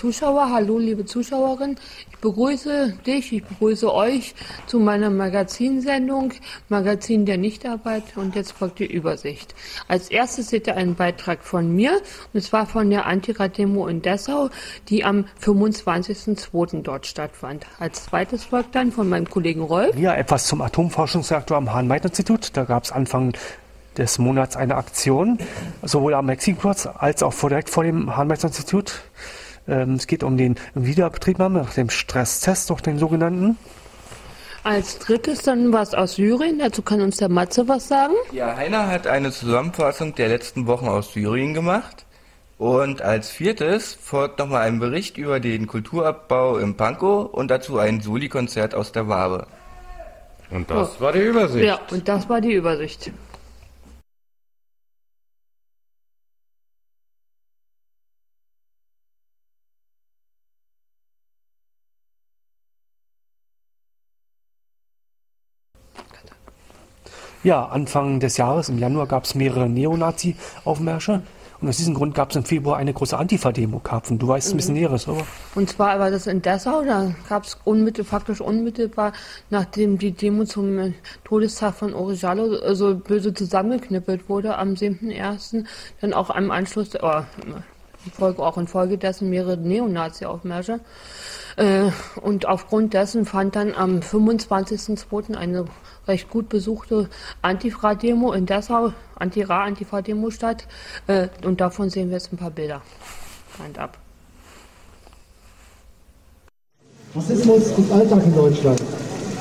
Zuschauer. Hallo, liebe Zuschauerin. Ich begrüße dich, ich begrüße euch zu meiner Magazinsendung, Magazin der Nichtarbeit, und jetzt folgt die Übersicht. Als erstes seht ihr einen Beitrag von mir, und zwar von der Antira-Demo in Dessau, die am 25.02. dort stattfand. Als zweites folgt dann von meinem Kollegen Rolf. Ja, etwas zum Atomforschungsreaktor am Hahn-Meitner-Institut. Da gab es Anfang des Monats eine Aktion, sowohl am Maximkurs als auch direkt vor dem Hahn-Meitner-Institut. Es geht um den Wiederbetriebnahme nach dem Stresstest, durch den sogenannten. Als drittes dann was aus Syrien, dazu kann uns der Matze was sagen. Ja, Heiner hat eine Zusammenfassung der letzten Wochen aus Syrien gemacht. Und als viertes folgt nochmal ein Bericht über den Kulturabbau im Pankow und dazu ein Soli-Konzert aus der WABE. Und das war die Übersicht. Ja, und das war die Übersicht. Ja, Anfang des Jahres, im Januar, gab es mehrere Neonazi-Aufmärsche. Und aus diesem Grund gab es im Februar eine große Antifa-Demo. Du weißt ein bisschen Näheres, oder? Und zwar war das in Dessau, da gab es unmittelbar, nachdem die Demo zum Todestag von Oury Jalloh so böse zusammengeknüppelt wurde, am 7.1. dann auch am Anschluss, infolgedessen mehrere Neonazi-Aufmärsche. Und aufgrund dessen fand dann am 25.02. eine recht gut besuchte Antira-Demo in Dessau, Antira-Antifa-Demo statt, und davon sehen wir jetzt ein paar Bilder. Hand ab. Rassismus ist Alltag in Deutschland.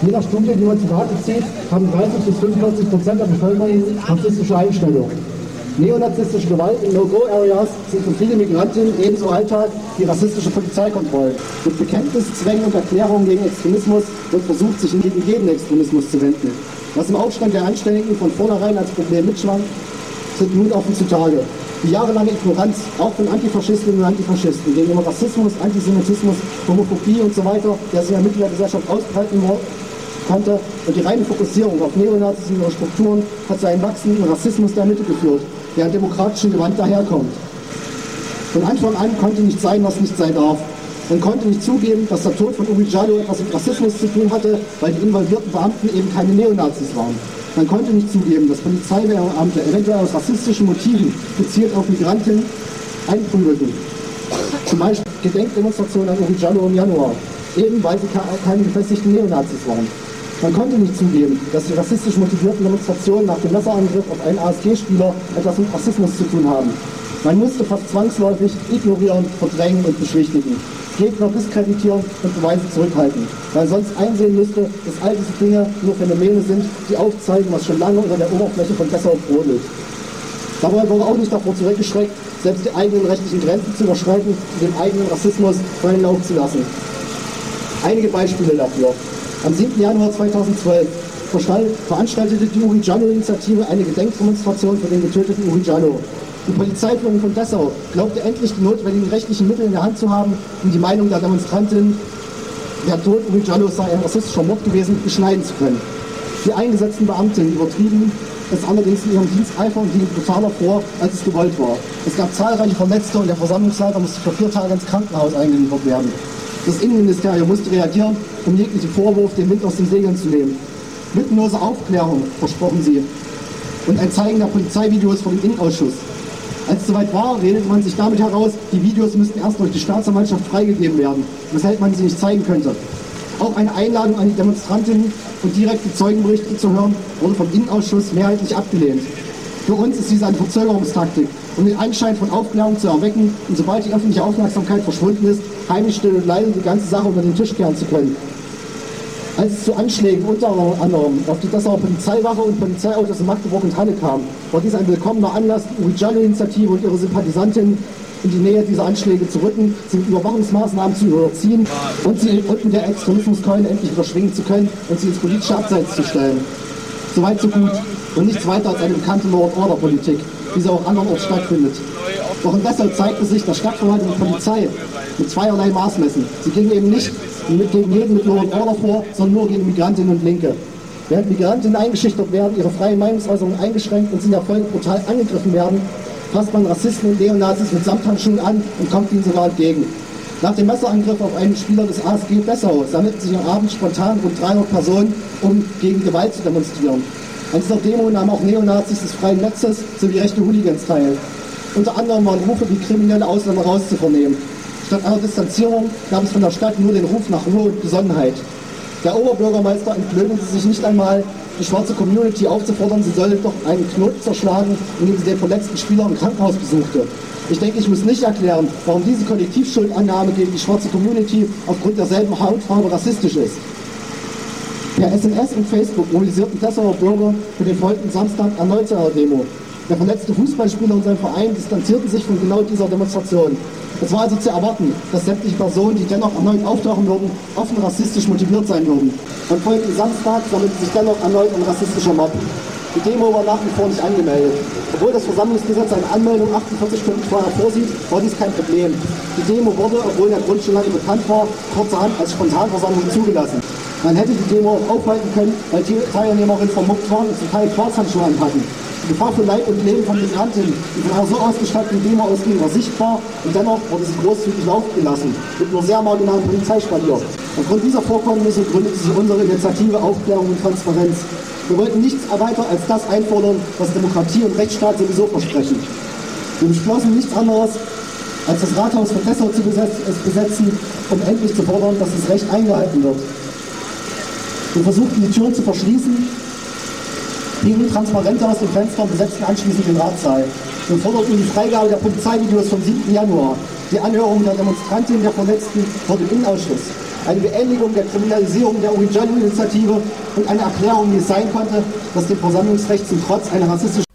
Je nach Studie, die man zu Rate zieht, haben 30 bis 45% der Bevölkerung rassistische Einstellungen. Neonazistische Gewalt in No-Go-Areas sind für viele Migrantinnen ebenso Alltag wie rassistische Polizeikontrollen. Mit Bekenntniszwängen und Erklärungen gegen Extremismus wird versucht, sich gegen jeden Extremismus zu wenden. Was im Aufstand der Anständigen von vornherein als Problem mitschwang, tritt nun offen zutage. Die jahrelange Ignoranz, auch von Antifaschistinnen und Antifaschisten, gegenüber Rassismus, Antisemitismus, Homophobie usw., der sich in der Mittelgesellschaft ausbreiten konnte, und die reine Fokussierung auf Neonazis und ihre Strukturen hat zu einem wachsenden Rassismus der Mitte geführt, der an demokratischen Gewalt daherkommt. Von Anfang an konnte nicht sein, was nicht sein darf. Man konnte nicht zugeben, dass der Tod von Oury Jalloh etwas mit Rassismus zu tun hatte, weil die involvierten Beamten eben keine Neonazis waren. Man konnte nicht zugeben, dass Polizeibeamte eventuell aus rassistischen Motiven gezielt auf Migranten einprügelten. Zum Beispiel Gedenkdemonstrationen an Oury Jalloh im Januar, eben weil sie keine gefestigten Neonazis waren. Man konnte nicht zugeben, dass die rassistisch motivierten Demonstrationen nach dem Messerangriff auf einen ASG-Spieler etwas mit Rassismus zu tun haben. Man musste fast zwangsläufig ignorieren, verdrängen und beschwichtigen, Gegner diskreditieren und Beweise zurückhalten, weil sonst einsehen müsste, dass all diese Dinge nur Phänomene sind, die aufzeigen, was schon lange unter der Oberfläche von Dessau brodelt. Dabei wurde auch nicht davor zurückgeschreckt, selbst die eigenen rechtlichen Grenzen zu überschreiten und den eigenen Rassismus freien Lauf zu lassen. Einige Beispiele dafür. Am 7. Januar 2012 veranstaltete die Uhijalo-Initiative eine Gedenkdemonstration für den getöteten Oury Jalloh. Die Polizeiführung von Dessau glaubte endlich, die notwendigen rechtlichen Mittel in der Hand zu haben, um die Meinung der Demonstrantin, der Tod Oury Jalloh sei ein rassistischer Mord gewesen, beschneiden zu können. Die eingesetzten Beamten übertrieben es allerdings in ihrem Diensteifer und gingen brutaler vor, als es gewollt war. Es gab zahlreiche Verletzte und der Versammlungsleiter musste für 4 Tage ins Krankenhaus eingeliefert werden. Das Innenministerium musste reagieren, um jeglichen Vorwurf den Wind aus den Segeln zu nehmen. Lückenlose Aufklärung, versprochen sie. Und ein Zeigen der Polizeivideos vom Innenausschuss. Als es soweit war, redete man sich damit heraus, die Videos müssten erst durch die Staatsanwaltschaft freigegeben werden, weshalb man sie nicht zeigen könnte. Auch eine Einladung an die Demonstrantinnen und direkte Zeugenberichte zu hören, wurde vom Innenausschuss mehrheitlich abgelehnt. Für uns ist dies eine Verzögerungstaktik, um den Anschein von Aufklärung zu erwecken und sobald die öffentliche Aufmerksamkeit verschwunden ist, heimlich still und leise die ganze Sache unter den Tisch kehren zu können. Als es zu Anschlägen unter anderem auf die Dessauer Polizeiwache und Polizeiautos in Magdeburg und Halle kam, war dies ein willkommener Anlass, die Oury Jalloh-Initiative und ihre Sympathisantinnen in die Nähe dieser Anschläge zu rücken, sie mit Überwachungsmaßnahmen zu überziehen und sie im Rücken der Extremismuskeule endlich überschwingen zu können und sie ins politische Abseits zu stellen. Soweit so gut und nichts weiter als eine bekannte Law-and-Order-Politik, wie sie auch andernorts stattfindet. Doch in Dessau zeigte sich, dass Stadtverwaltung und Polizei mit zweierlei Maß messen. Sie gingen eben nicht gegen jeden mit Law-and-Order vor, sondern nur gegen Migrantinnen und Linke. Während Migrantinnen eingeschüchtert werden, ihre freie Meinungsäußerung eingeschränkt und sie in der Folge brutal angegriffen werden, passt man Rassisten und Neonazis mit Samthandschuhen an und kommt ihnen sogar entgegen. Nach dem Messerangriff auf einen Spieler des ASG Dessau sammelten sich am Abend spontan rund 300 Personen, um gegen Gewalt zu demonstrieren. An dieser Demo nahmen auch Neonazis des Freien Netzes sowie rechte Hooligans teil. Unter anderem waren Rufe wie kriminelle Ausländer rauszuvernehmen. Statt einer Distanzierung gab es von der Stadt nur den Ruf nach Ruhe und Besonnenheit. Der Oberbürgermeister entblödete sich nicht einmal, die schwarze Community aufzufordern, sie solle doch einen Knoten zerschlagen, indem sie den verletzten Spieler im Krankenhaus besuchte. Ich denke, ich muss nicht erklären, warum diese Kollektivschuldannahme gegen die schwarze Community aufgrund derselben Hautfarbe rassistisch ist. Per SMS und Facebook mobilisierten Dessauer Bürger für den folgenden Samstag erneut zu einer Demo. Der verletzte Fußballspieler und sein Verein distanzierten sich von genau dieser Demonstration. Es war also zu erwarten, dass sämtliche Personen, die dennoch erneut auftauchen würden, offen rassistisch motiviert sein würden. Am folgenden Samstag sammelte sich dennoch erneut ein rassistischer Mob. Die Demo war nach wie vor nicht angemeldet. Obwohl das Versammlungsgesetz eine Anmeldung 48 Stunden vorher vorsieht, war dies kein Problem. Die Demo wurde, obwohl der Grund schon lange bekannt war, kurzerhand als Spontanversammlung zugelassen. Man hätte die Demo auch aufhalten können, weil die Teilnehmerinnen vermobbt waren und zum Teil Quarzhandschuhe anhatten. Die Gefahr für Leib und Leben von Migranten, die von einer so ausgestatteten Demo ausging, war sichtbar und dennoch wurde sie großzügig laufen gelassen, mit nur sehr marginalen Polizeispalier. Aufgrund dieser Vorkommnisse gründete sich unsere Initiative Aufklärung und Transparenz. Wir wollten nichts weiter als das einfordern, was Demokratie und Rechtsstaat sowieso versprechen. Wir beschlossen nichts anderes, als das Rathaus von Dessau zu besetzen, um endlich zu fordern, dass das Recht eingehalten wird. Wir versuchten, die Türen zu verschließen, hingen Transparente aus den Fenstern und besetzten anschließend den Ratssaal. Wir forderten die Freigabe der Polizeivideos vom 7. Januar. Die Anhörung der Demonstranten und der Verletzten vor dem Innenausschuss. Eine Beendigung der Kriminalisierung der Oury Jalloh-Initiative und eine Erklärung, wie es sein konnte, dass dem Versammlungsrecht zum Trotz eine rassistische...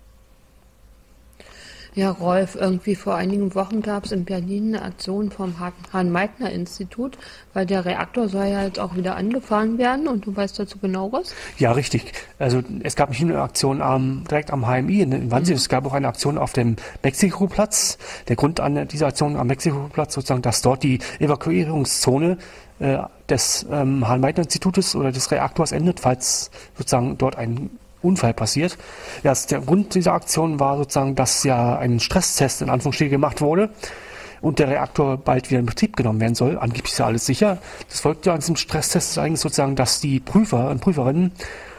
Ja, Rolf, irgendwie vor einigen Wochen gab es in Berlin eine Aktion vom Hahn-Meitner-Institut, weil der Reaktor soll ja jetzt auch wieder angefahren werden und du weißt dazu genaueres? Ja, richtig. Also es gab nicht nur eine Aktion direkt am HMI in Wannsee, es gab auch eine Aktion auf dem Mexikoplatz. Der Grund an dieser Aktion am Mexikoplatz sozusagen, dass dort die Evakuierungszone des Hahn-Meitner-Institutes oder des Reaktors endet, falls sozusagen dort ein Unfall passiert. Ja, der Grund dieser Aktion war sozusagen, dass ja ein Stresstest in Anführungsstrichen gemacht wurde und der Reaktor bald wieder in Betrieb genommen werden soll. Angeblich ist ja alles sicher. Das folgt ja an diesem Stresstest ist eigentlich sozusagen, dass die Prüfer und Prüferinnen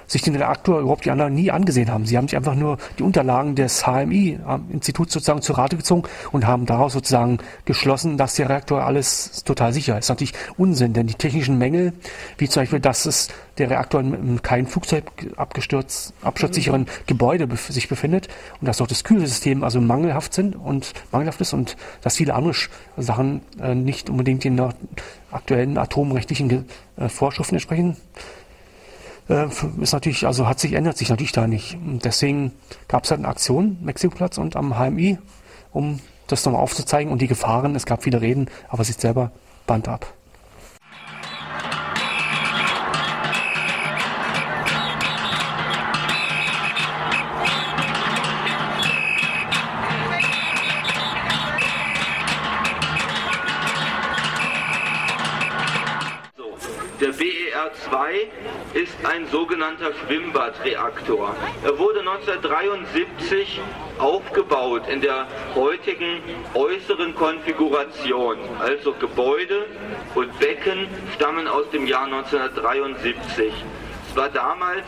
sich den Reaktor überhaupt die anderen nie angesehen haben. Sie haben sich einfach nur die Unterlagen des HMI-Instituts sozusagen zu Rate gezogen und haben daraus sozusagen geschlossen, dass der Reaktor alles total sicher ist. Das ist natürlich Unsinn, denn die technischen Mängel, wie zum Beispiel, dass es der Reaktor in keinem flugzeugabsturzsicheren Gebäude sich befindet und dass auch das Kühlsystem also mangelhaft ist und dass viele andere Sachen nicht unbedingt den aktuellen atomrechtlichen Vorschriften entsprechen, ist natürlich, also ändert sich natürlich da nicht. Und deswegen gab es halt eine Aktion, Mexikoplatz und am HMI, um das nochmal aufzuzeigen und die Gefahren. Es gab viele Reden, aber es ist selber Band ab. Der BER II ist ein sogenannter Schwimmbadreaktor. Er wurde 1973 aufgebaut in der heutigen äußeren Konfiguration. Also Gebäude und Becken stammen aus dem Jahr 1973. Es war damals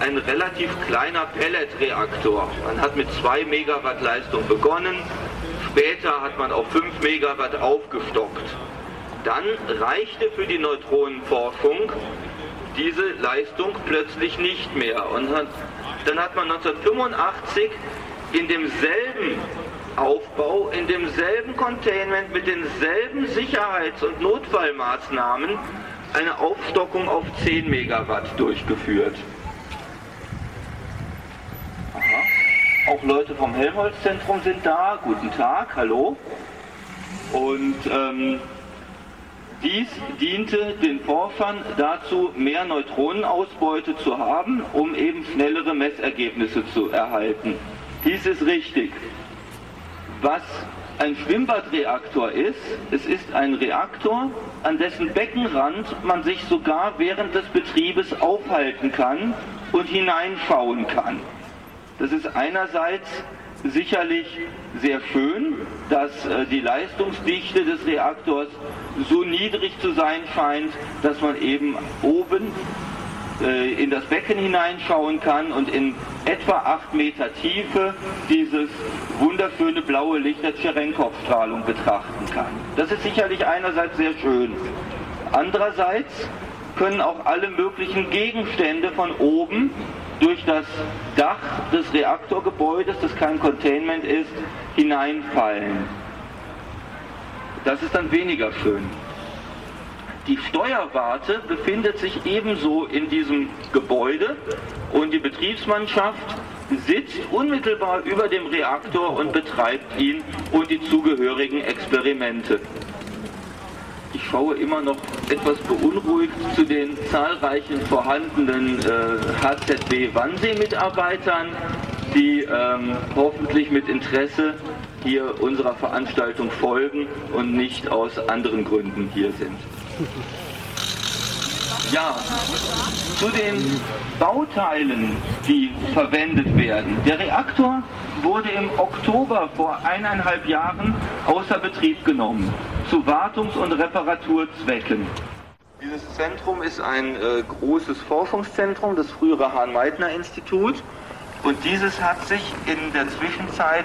ein relativ kleiner Pelletreaktor. Man hat mit 2 Megawatt Leistung begonnen, später hat man auf 5 Megawatt aufgestockt. Dann reichte für die Neutronenforschung diese Leistung plötzlich nicht mehr. Und dann hat man 1985 in demselben Aufbau, in demselben Containment, mit denselben Sicherheits- und Notfallmaßnahmen eine Aufstockung auf 10 Megawatt durchgeführt. Aha. Auch Leute vom Helmholtz-Zentrum sind da. Guten Tag, hallo. Und dies diente den Forschern dazu, mehr Neutronenausbeute zu haben, um eben schnellere Messergebnisse zu erhalten. Dies ist richtig. Was ein Schwimmbadreaktor ist, es ist ein Reaktor, an dessen Beckenrand man sich sogar während des Betriebes aufhalten kann und hineinschauen kann. Das ist einerseits sicherlich sehr schön, dass die Leistungsdichte des Reaktors so niedrig zu sein scheint, dass man eben oben in das Becken hineinschauen kann und in etwa 8 Meter Tiefe dieses wunderschöne blaue Licht der Tscherenkov-Strahlung betrachten kann. Das ist sicherlich einerseits sehr schön. Andererseits können auch alle möglichen Gegenstände von oben durch das Dach des Reaktorgebäudes, das kein Containment ist, hineinfallen. Das ist dann weniger schön. Die Steuerwarte befindet sich ebenso in diesem Gebäude und die Betriebsmannschaft sitzt unmittelbar über dem Reaktor und betreibt ihn und die zugehörigen Experimente. Ich schaue immer noch etwas beunruhigt zu den zahlreichen vorhandenen HZB-Wannsee-Mitarbeitern, die hoffentlich mit Interesse hier unserer Veranstaltung folgen und nicht aus anderen Gründen hier sind. Ja, zu den Bauteilen, die verwendet werden. Der Reaktor wurde im Oktober vor 1,5 Jahren außer Betrieb genommen, zu Wartungs- und Reparaturzwecken. Dieses Zentrum ist ein großes Forschungszentrum, das frühere Hahn-Meitner-Institut. Und dieses hat sich in der Zwischenzeit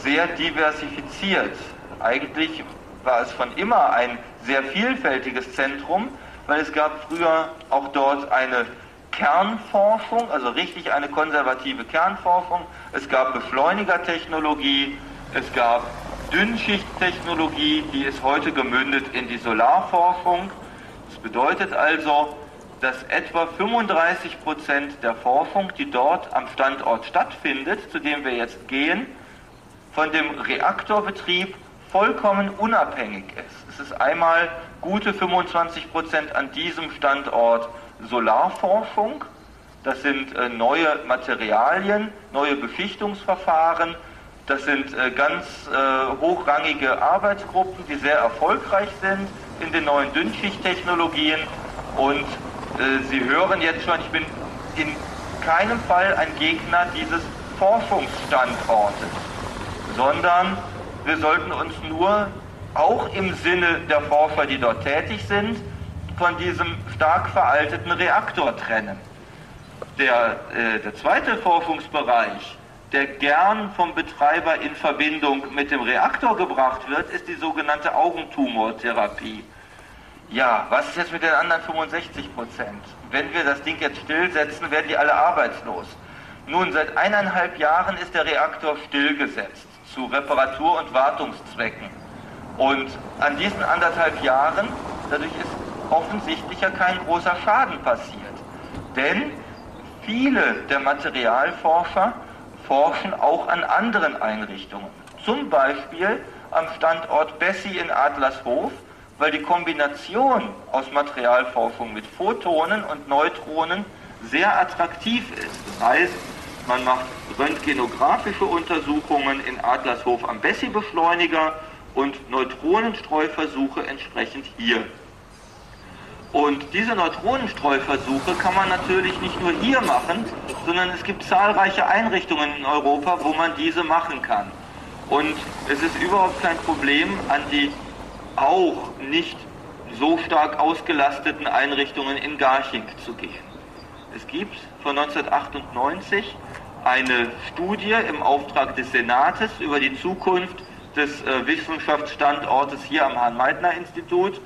sehr diversifiziert. Eigentlich war es schon immer ein sehr vielfältiges Zentrum, weil es gab früher auch dort eine Kernforschung, also richtig eine konservative Kernforschung. Es gab Beschleunigertechnologie, es gab Dünnschichttechnologie, die ist heute gemündet in die Solarforschung. Das bedeutet also, dass etwa 35% der Forschung, die dort am Standort stattfindet, zu dem wir jetzt gehen, von dem Reaktorbetrieb vollkommen unabhängig ist. Es ist einmal gute 25% an diesem Standort Solarforschung. Das sind neue Materialien, neue Beschichtungsverfahren. Das sind ganz hochrangige Arbeitsgruppen, die sehr erfolgreich sind in den neuen Dünnschichttechnologien. Und Sie hören jetzt schon, ich bin in keinem Fall ein Gegner dieses Forschungsstandortes, sondern wir sollten uns nur auch im Sinne der Forscher, die dort tätig sind, von diesem stark veralteten Reaktor trennen. Der zweite Forschungsbereich, der gern vom Betreiber in Verbindung mit dem Reaktor gebracht wird, ist die sogenannte Augentumortherapie. Ja, was ist jetzt mit den anderen 65%? Wenn wir das Ding jetzt stillsetzen, werden die alle arbeitslos. Nun, seit 1,5 Jahren ist der Reaktor stillgesetzt, zu Reparatur- und Wartungszwecken. Und an diesen 1,5 Jahren, dadurch ist offensichtlich ja kein großer Schaden passiert. Denn viele der Materialforscher forschen auch an anderen Einrichtungen. Zum Beispiel am Standort Bessy in Adlershof, weil die Kombination aus Materialforschung mit Photonen und Neutronen sehr attraktiv ist. Das heißt, man macht röntgenografische Untersuchungen in Adlershof am Bessy-Beschleuniger und Neutronenstreuversuche entsprechend hier. Und diese Neutronenstreuversuche kann man natürlich nicht nur hier machen, sondern es gibt zahlreiche Einrichtungen in Europa, wo man diese machen kann. Und es ist überhaupt kein Problem, an die auch nicht so stark ausgelasteten Einrichtungen in Garching zu gehen. Es gibt von 1998 eine Studie im Auftrag des Senates über die Zukunft des Wissenschaftsstandortes hier am Hahn-Meitner-Institut.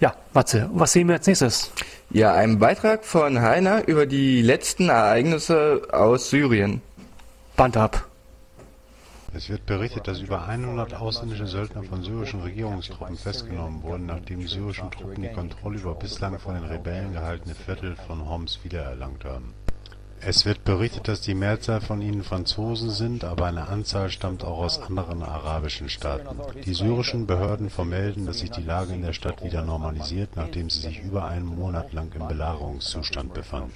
Ja, Matze, was sehen wir als nächstes? Ja, einen Beitrag von Heiner über die letzten Ereignisse aus Syrien. Band ab. Es wird berichtet, dass über 100 ausländische Söldner von syrischen Regierungstruppen festgenommen wurden, nachdem die syrischen Truppen die Kontrolle über bislang von den Rebellen gehaltene Viertel von Homs wiedererlangt haben. Es wird berichtet, dass die Mehrzahl von ihnen Franzosen sind, aber eine Anzahl stammt auch aus anderen arabischen Staaten. Die syrischen Behörden vermelden, dass sich die Lage in der Stadt wieder normalisiert, nachdem sie sich über einen Monat lang im Belagerungszustand befand.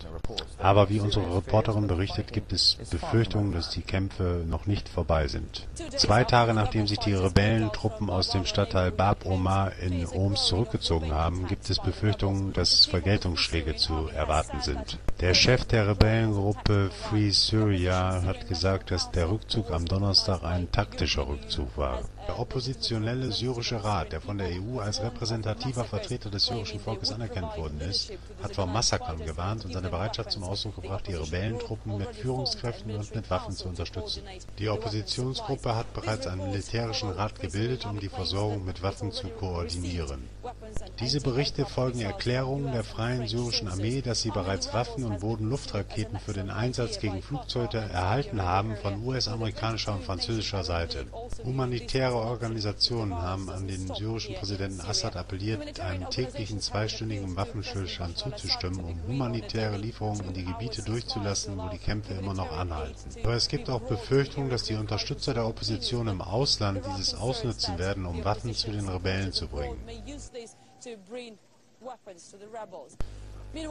Aber wie unsere Reporterin berichtet, gibt es Befürchtungen, dass die Kämpfe noch nicht vorbei sind. 2 Tage nachdem sich die Rebellentruppen aus dem Stadtteil Bab Omar in Homs zurückgezogen haben, gibt es Befürchtungen, dass Vergeltungsschläge zu erwarten sind. Der Chef der Rebellengruppe Free Syria hat gesagt, dass der Rückzug am Donnerstag ein taktischer Rückzug war. Der oppositionelle syrische Rat, der von der EU als repräsentativer Vertreter des syrischen Volkes anerkannt worden ist, hat vor Massakern gewarnt und seine Bereitschaft zum Ausdruck gebracht, die Rebellentruppen mit Führungskräften und mit Waffen zu unterstützen. Die Oppositionsgruppe hat bereits einen militärischen Rat gebildet, um die Versorgung mit Waffen zu koordinieren. Diese Berichte folgen Erklärungen der Freien Syrischen Armee, dass sie bereits Waffen und Boden-Luft-Raketen für den Einsatz gegen Flugzeuge erhalten haben von US-amerikanischer und französischer Seite. Humanitäre Organisationen haben an den syrischen Präsidenten Assad appelliert, einem täglichen 2-stündigen Waffenstillstand zuzustimmen, um humanitäre Lieferungen in die Gebiete durchzulassen, wo die Kämpfe immer noch anhalten. Aber es gibt auch Befürchtungen, dass die Unterstützer der Opposition im Ausland dieses ausnutzen werden, um Waffen zu den Rebellen zu bringen.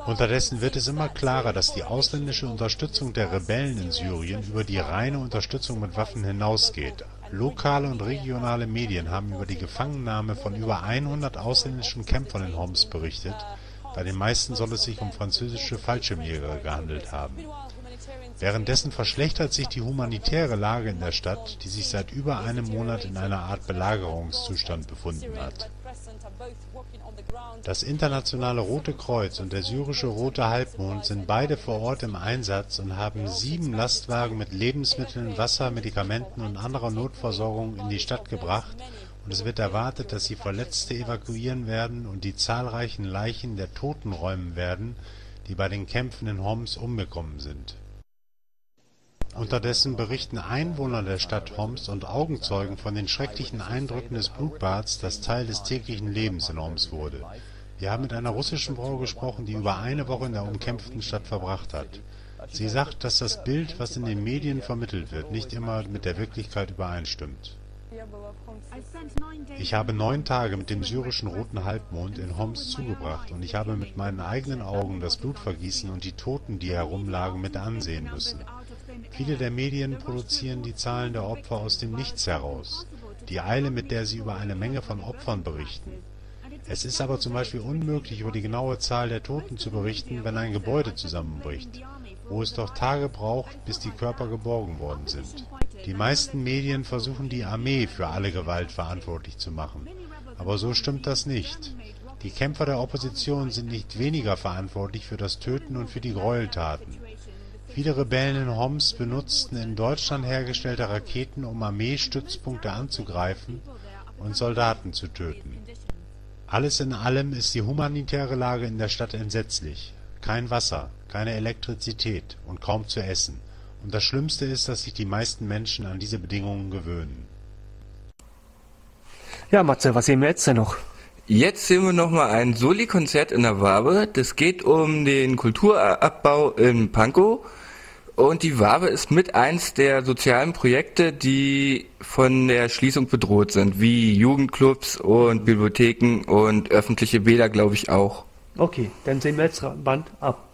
Unterdessen wird es immer klarer, dass die ausländische Unterstützung der Rebellen in Syrien über die reine Unterstützung mit Waffen hinausgeht. Lokale und regionale Medien haben über die Gefangennahme von über 100 ausländischen Kämpfern in Homs berichtet. Bei den meisten soll es sich um französische Fallschirmjäger gehandelt haben. Währenddessen verschlechtert sich die humanitäre Lage in der Stadt, die sich seit über einem Monat in einer Art Belagerungszustand befunden hat. Das internationale Rote Kreuz und der syrische Rote Halbmond sind beide vor Ort im Einsatz und haben 7 Lastwagen mit Lebensmitteln, Wasser, Medikamenten und anderer Notversorgung in die Stadt gebracht, und es wird erwartet, dass sie Verletzte evakuieren werden und die zahlreichen Leichen der Toten räumen werden, die bei den Kämpfen in Homs umgekommen sind. Unterdessen berichten Einwohner der Stadt Homs und Augenzeugen von den schrecklichen Eindrücken des Blutbads, das Teil des täglichen Lebens in Homs wurde. Wir haben mit einer russischen Frau gesprochen, die über eine Woche in der umkämpften Stadt verbracht hat. Sie sagt, dass das Bild, was in den Medien vermittelt wird, nicht immer mit der Wirklichkeit übereinstimmt. Ich habe 9 Tage mit dem syrischen Roten Halbmond in Homs zugebracht und ich habe mit meinen eigenen Augen das Blutvergießen und die Toten, die herumlagen, mit ansehen müssen. Viele der Medien produzieren die Zahlen der Opfer aus dem Nichts heraus, die Eile, mit der sie über eine Menge von Opfern berichten. Es ist aber zum Beispiel unmöglich, über die genaue Zahl der Toten zu berichten, wenn ein Gebäude zusammenbricht, wo es doch Tage braucht, bis die Körper geborgen worden sind. Die meisten Medien versuchen, die Armee für alle Gewalt verantwortlich zu machen, aber so stimmt das nicht. Die Kämpfer der Opposition sind nicht weniger verantwortlich für das Töten und für die Gräueltaten. Viele Rebellen in Homs benutzten in Deutschland hergestellte Raketen, um Armeestützpunkte anzugreifen und Soldaten zu töten. Alles in allem ist die humanitäre Lage in der Stadt entsetzlich. Kein Wasser, keine Elektrizität und kaum zu essen. Und das Schlimmste ist, dass sich die meisten Menschen an diese Bedingungen gewöhnen. Ja, Matze, was sehen wir jetzt denn noch? Jetzt sehen wir nochmal ein Soli-Konzert in der WABE. Das geht um den Kulturabbau in Pankow. Und die WABE ist mit eins der sozialen Projekte, die von der Schließung bedroht sind, wie Jugendclubs und Bibliotheken und öffentliche Bäder, glaube ich, auch. Okay, dann sehen wir jetzt Band ab.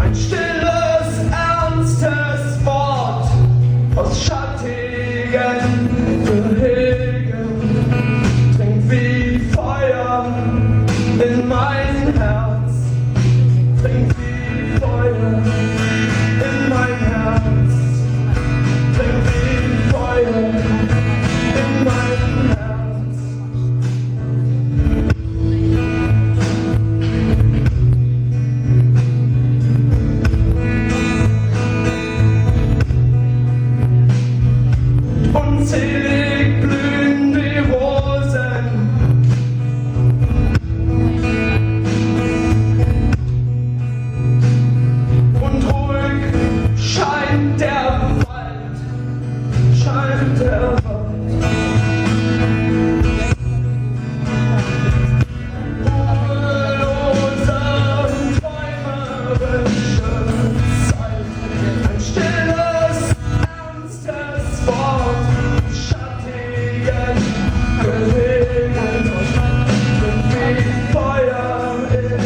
Ein stilles, ernstes Wort aus schattigen Gehegen dringt wie Feuer in mein Herz, dringt wie Feuer in mein Herz, dringt wie Feuer in mein Herz. Selig blühen die Rosen und ruhig scheint der Wald, ruhelose und träumerische Zeit, ein stilles, ernstes Wort. Kind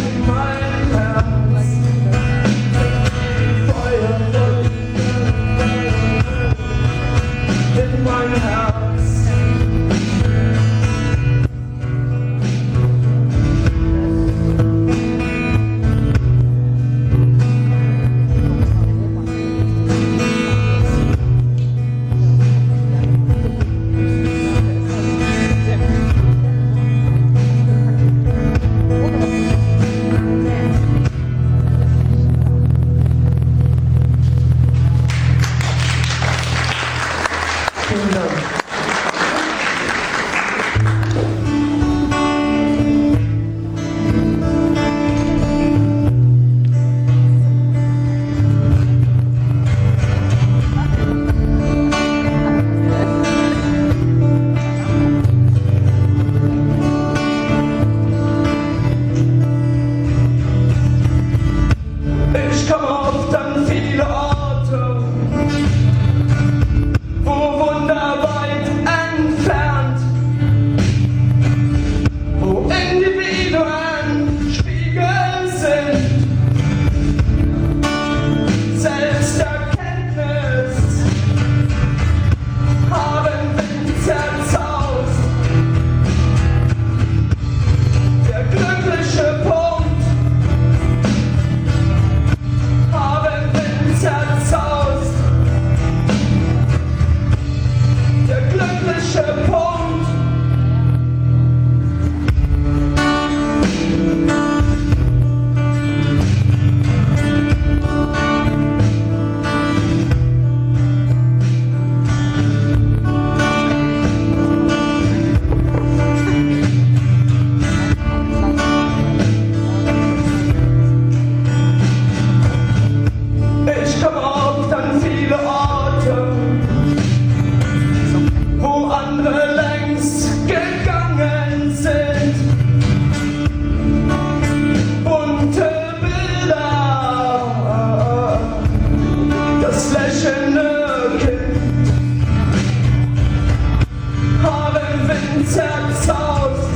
haben Wind zerzaust,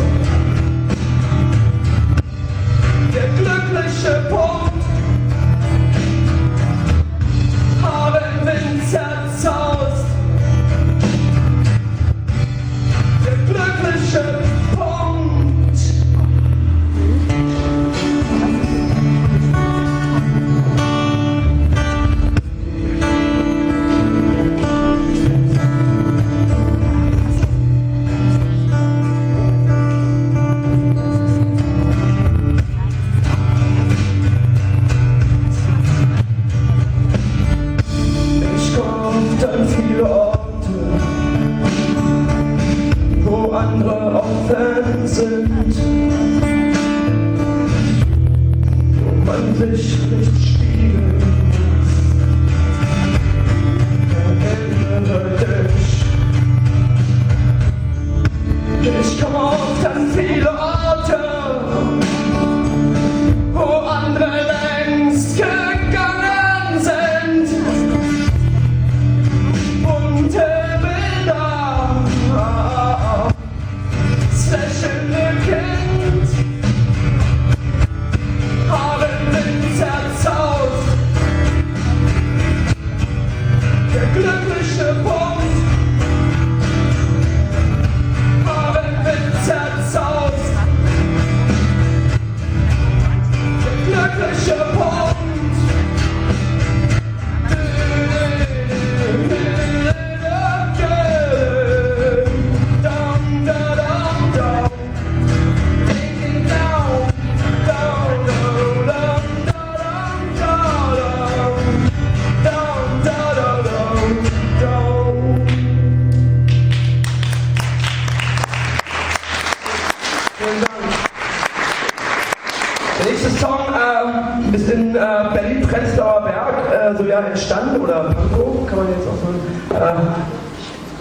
Entstanden oder Pankow, kann man jetzt auch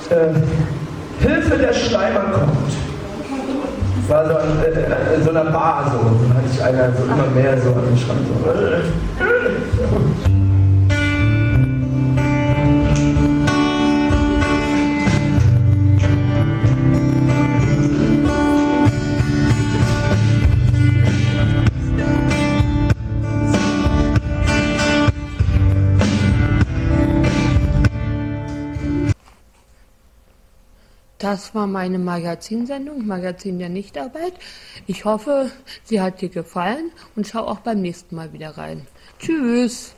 sagen, Hilfe der Schleimer kommt. War so in so einer Bar, so hatte ich einer so immer mehr so an den Schrank. So. Das war meine Magazinsendung, Magazin der Nichtarbeit. Ich hoffe, sie hat dir gefallen und schau auch beim nächsten Mal wieder rein. Tschüss!